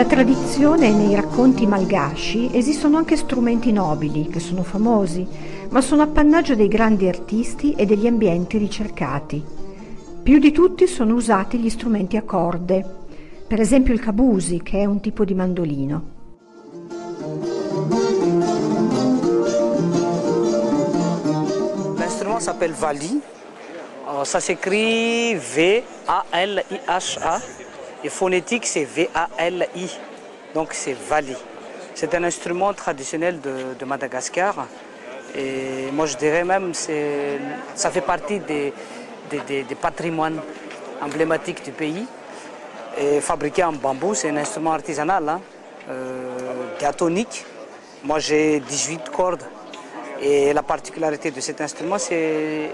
Nella tradizione e nei racconti malgashi esistono anche strumenti nobili, che sono famosi, ma sono appannaggio dei grandi artisti e degli ambienti ricercati. Più di tutti sono usati gli strumenti a corde, per esempio il kabusi, che è un tipo di mandolino. L'instrumento s'appelle vali, ça s'écrit V-A-L-I-H-A. Et phonétique, c'est V-A-L-I, donc c'est vali. C'est un instrument traditionnel de Madagascar. Et moi, je dirais même que ça fait partie des patrimoines emblématiques du pays. Et fabriqué en bambou, c'est un instrument artisanal, hein, diatonique. Moi, j'ai 18 cordes. Et la particularité de cet instrument, c'est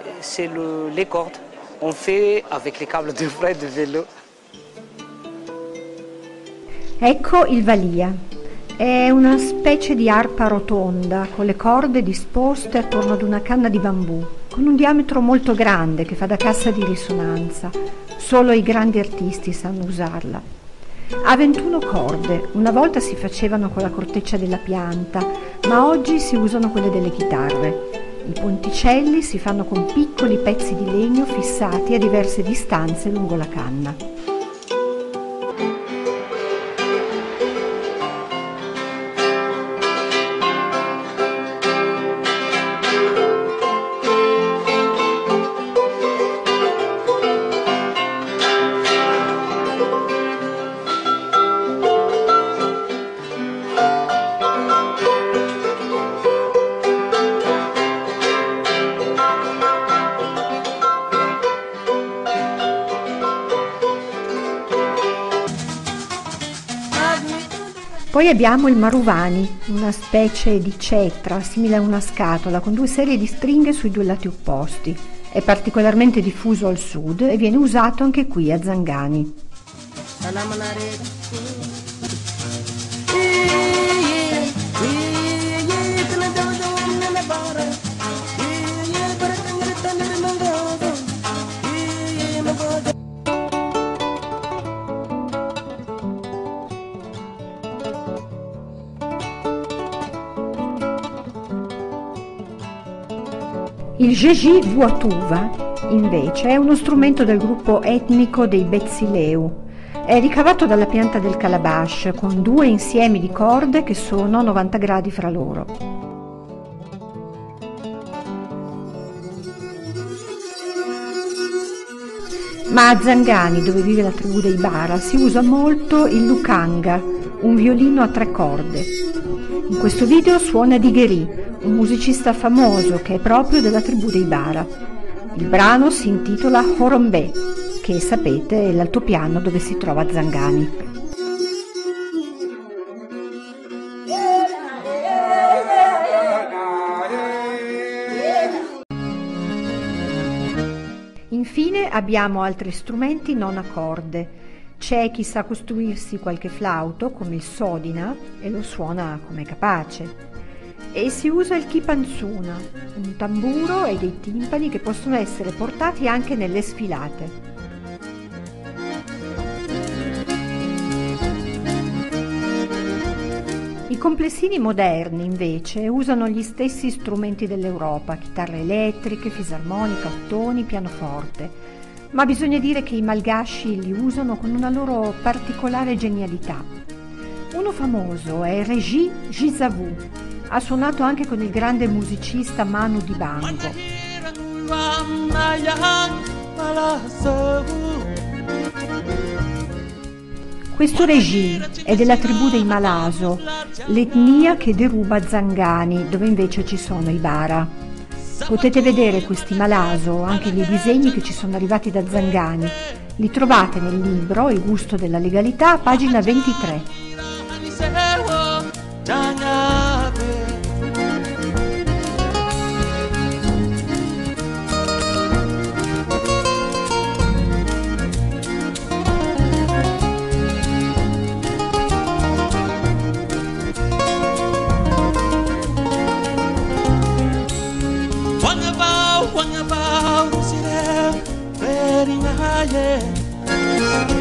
les cordes. On fait avec les câbles de frein de vélo. Ecco il valiha, è una specie di arpa rotonda con le corde disposte attorno ad una canna di bambù, con un diametro molto grande che fa da cassa di risonanza. Solo i grandi artisti sanno usarla. Ha 21 corde, una volta si facevano con la corteccia della pianta, ma oggi si usano quelle delle chitarre. I ponticelli si fanno con piccoli pezzi di legno fissati a diverse distanze lungo la canna. Poi abbiamo il marovany, una specie di cetra simile a una scatola con due serie di stringhe sui due lati opposti. È particolarmente diffuso al sud e viene usato anche qui a Jangany. Il jejy voatova, invece, è uno strumento del gruppo etnico dei Betsileo. È ricavato dalla pianta del calabash, con due insiemi di corde che sono a 90 gradi fra loro. Ma a Jangany, dove vive la tribù dei Bara, si usa molto il lokanga, un violino a tre corde. In questo video suona D'Gary, un musicista famoso che è proprio della tribù dei Bara. Il brano si intitola Horombè, che sapete è l'altopiano dove si trova Jangany. Infine abbiamo altri strumenti non a corde. C'è chi sa costruirsi qualche flauto, come il sodina, e lo suona come capace. E si usa il kipantsona, un tamburo e dei timpani che possono essere portati anche nelle sfilate. I complessini moderni, invece, usano gli stessi strumenti dell'Europa, chitarre elettriche, fisarmonica, ottoni, pianoforte. Ma bisogna dire che i malgashi li usano con una loro particolare genialità. Uno famoso è Regis Gizavo, ha suonato anche con il grande musicista Manu Dibango. Questo Regis è della tribù dei Malaso, l'etnia che deruba Jangany, dove invece ci sono i Bara. Potete vedere questi malaso, anche nei disegni che ci sono arrivati da Jangany. Li trovate nel libro Il gusto della legalità, pagina 23. Yeah.